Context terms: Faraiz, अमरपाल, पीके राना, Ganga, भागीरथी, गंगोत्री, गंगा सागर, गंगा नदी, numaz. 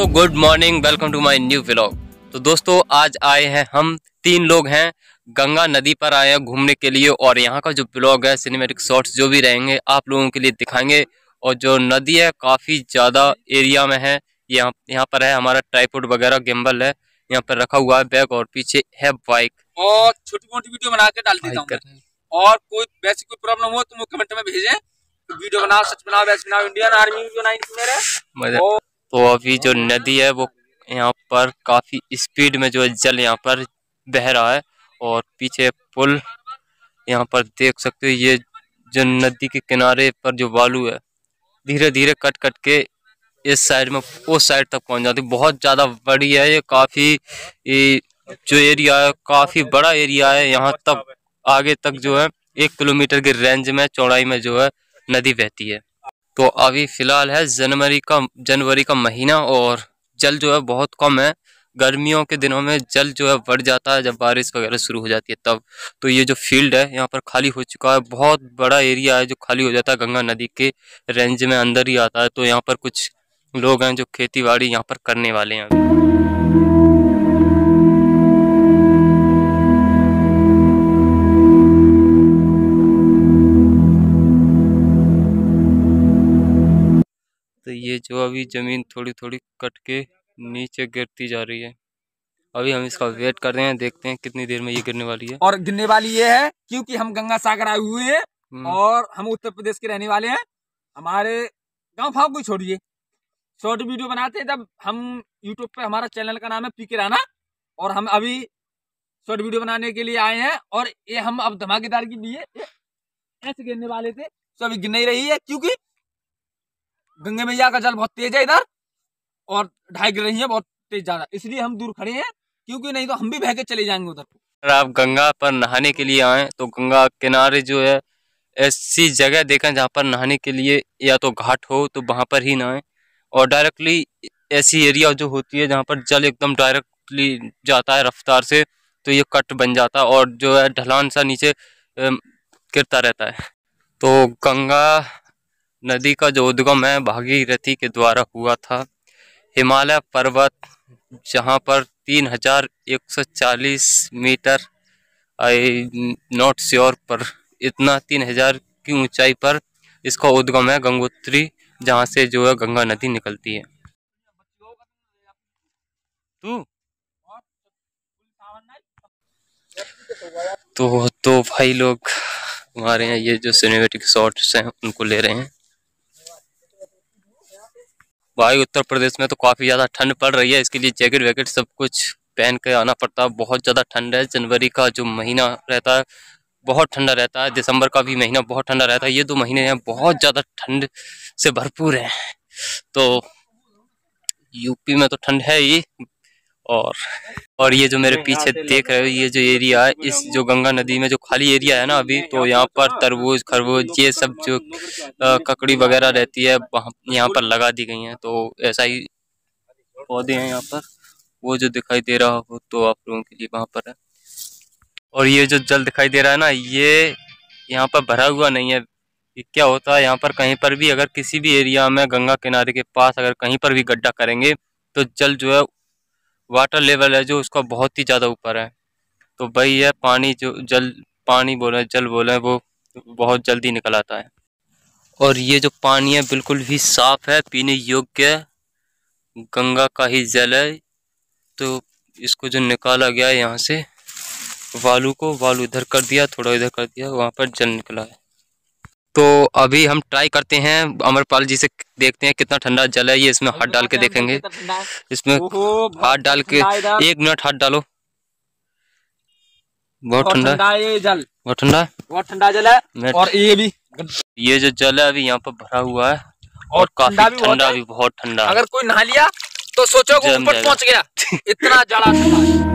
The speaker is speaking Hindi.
दोस्तों good morning, welcome to my new vlog. तो दोस्तों आज आए हैं हम तीन लोग हैं, गंगा नदी पर आए हैं घूमने के लिए और यहाँ का जो व्लॉग है सिनेमैटिक शॉर्ट्स जो भी रहेंगे आप लोगों के लिए दिखाएंगे। और जो नदी है काफ़ी ज़्यादा एरिया में है, यहाँ पर है हमारा ट्राइपॉड वगैरह, गिम्बल है यहाँ पर रखा हुआ है, बैग, और पीछे है बाइक। और छोटी मोटी वीडियो बना के डाल देता हूँ, और कोई वैसे कोई प्रॉब्लम हो तो कमेंट में भेजें, वीडियो बनाओ, सच बनाओ, वैसे बनाओ, इंडियन आर्मी भी बनाए। तो अभी जो नदी है वो यहाँ पर काफ़ी स्पीड में जो है जल यहाँ पर बह रहा है, और पीछे पुल यहाँ पर देख सकते हो। ये जो नदी के किनारे पर जो बालू है धीरे धीरे कट कट के इस साइड में उस साइड तक पहुँच जाती है। बहुत ज़्यादा बड़ी है ये, काफ़ी जो एरिया है काफ़ी बड़ा एरिया है। यहाँ तक आगे तक जो है 1 किलोमीटर के रेंज में चौड़ाई में जो है नदी बहती है। तो अभी फ़िलहाल है जनवरी का महीना और जल जो है बहुत कम है। गर्मियों के दिनों में जल जो है बढ़ जाता है जब बारिश वगैरह शुरू हो जाती है तब। तो ये जो फील्ड है यहाँ पर खाली हो चुका है, बहुत बड़ा एरिया है जो खाली हो जाता है, गंगा नदी के रेंज में अंदर ही आता है। तो यहाँ पर कुछ लोग हैं जो खेती बाड़ी यहाँ पर करने वाले हैं। तो ये जो अभी ज़मीन थोड़ी थोड़ी कट के नीचे गिरती जा रही है, अभी हम इसका वेट कर रहे हैं, देखते हैं कितनी देर में ये गिरने वाली है। और गिरने वाली ये है क्योंकि हम गंगा सागर आए हुए हैं और हम उत्तर प्रदेश के रहने वाले हैं। हमारे गाँव फाँव को छोड़िए, शॉर्ट वीडियो बनाते हैं तब। हम यूट्यूब पे, हमारा चैनल का नाम है पीके राना, और हम अभी शॉर्ट वीडियो बनाने के लिए आए हैं। और ये हम अब धमाकेदार के लिए ऐसे गिरने वाले थे, तो अभी गिर नहीं रही है क्योंकि गंगा मैया का जल बहुत तेज है इधर, और ढाई गिर रही है बहुत तेज ज्यादा, इसलिए हम दूर खड़े हैं क्योंकि नहीं तो हम भी बह के चले जाएंगे उधर। अगर आप गंगा पर नहाने के लिए आए तो गंगा किनारे जो है ऐसी जगह देखें जहाँ पर नहाने के लिए या तो घाट हो तो वहाँ पर ही नहाएं, और डायरेक्टली ऐसी एरिया जो होती है जहाँ पर जल एकदम डायरेक्टली जाता है रफ्तार से, तो ये कट बन जाता है और जो है ढलान सा नीचे गिरता रहता है। तो गंगा नदी का जो उद्गम है भागीरथी के द्वारा हुआ था। हिमालय पर्वत जहाँ पर 3140 मीटर, आई नॉट श्योर पर इतना 3000 की ऊंचाई पर इसका उद्गम है, गंगोत्री, जहाँ से जो है गंगा नदी निकलती है। तो भाई लोग हमारे यहाँ ये जो सिनेमैटिक शॉट्स हैं उनको ले रहे हैं। भाई उत्तर प्रदेश में तो काफ़ी ज़्यादा ठंड पड़ रही है, इसके लिए जैकेट वैकेट सब कुछ पहन के आना पड़ता है। बहुत ज़्यादा ठंड है, जनवरी का जो महीना रहता है बहुत ठंडा रहता है, दिसंबर का भी महीना बहुत ठंडा रहता है। ये 2 महीने हैं बहुत ज़्यादा ठंड से भरपूर हैं। तो यूपी में तो ठंड है ही, और ये जो मेरे पीछे देख रहे हो ये जो एरिया है, इस जो गंगा नदी में जो खाली एरिया है ना अभी, तो यहाँ पर तरबूज, खरबूज, ये सब जो ककड़ी वगैरह रहती है वहाँ यहाँ पर लगा दी गई हैं। तो ऐसा ही पौधे हैं यहाँ पर, वो जो दिखाई दे रहा हो तो आप लोगों के लिए वहाँ पर है। और ये जो जल दिखाई दे रहा है ना, ये यहाँ पर भरा हुआ नहीं है। क्या होता है यहाँ पर, कहीं पर भी अगर किसी भी एरिया में गंगा किनारे के पास अगर कहीं पर भी गड्ढा करेंगे तो जल जो है, वाटर लेवल है जो उसका बहुत ही ज़्यादा ऊपर है। तो वही है पानी, जो जल पानी बोले जल बोले वो बहुत जल्दी निकल आता है। और ये जो पानी है बिल्कुल भी साफ है, पीने योग्य है, गंगा का ही जल है। तो इसको जो निकाला गया है यहाँ से, बालू को, बालू इधर कर दिया, थोड़ा इधर कर दिया, वहाँ पर जल निकला है। तो अभी हम ट्राई करते हैं अमरपाल जी से, देखते हैं कितना ठंडा जल है ये। इसमें हाथ डाल के देखेंगे, इसमें हाथ डाल के, 1 मिनट हाथ डालो। बहुत ठंडा है ये जल, बहुत ठंडा जल है। और ये भी, ये जो जल है अभी यहाँ पर भरा हुआ है और काफी ठंडा भी, बहुत ठंडा। अगर कोई नहा लिया तो सोचो ऊपर पहुँच गया, इतना जड़ा।